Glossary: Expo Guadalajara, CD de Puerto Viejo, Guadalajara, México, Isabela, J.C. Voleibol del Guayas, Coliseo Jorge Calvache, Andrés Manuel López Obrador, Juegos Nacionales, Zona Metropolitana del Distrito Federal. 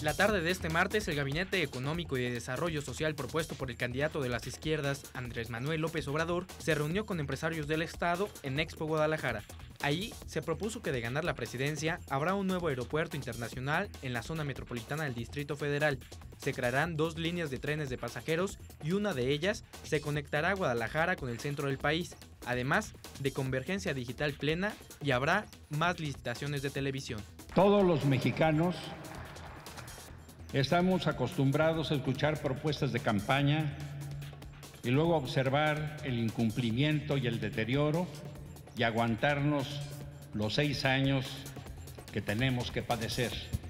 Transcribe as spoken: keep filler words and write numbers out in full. La tarde de este martes, el Gabinete Económico y de Desarrollo Social propuesto por el candidato de las izquierdas, Andrés Manuel López Obrador, se reunió con empresarios del estado en Expo Guadalajara. Allí se propuso que de ganar la presidencia habrá un nuevo aeropuerto internacional en la zona metropolitana del Distrito Federal. Se crearán dos líneas de trenes de pasajeros y una de ellas se conectará a Guadalajara con el centro del país, además de convergencia digital plena, y habrá más licitaciones de televisión. Todos los mexicanos estamos acostumbrados a escuchar propuestas de campaña y luego observar el incumplimiento y el deterioro y aguantarnos los seis años que tenemos que padecer.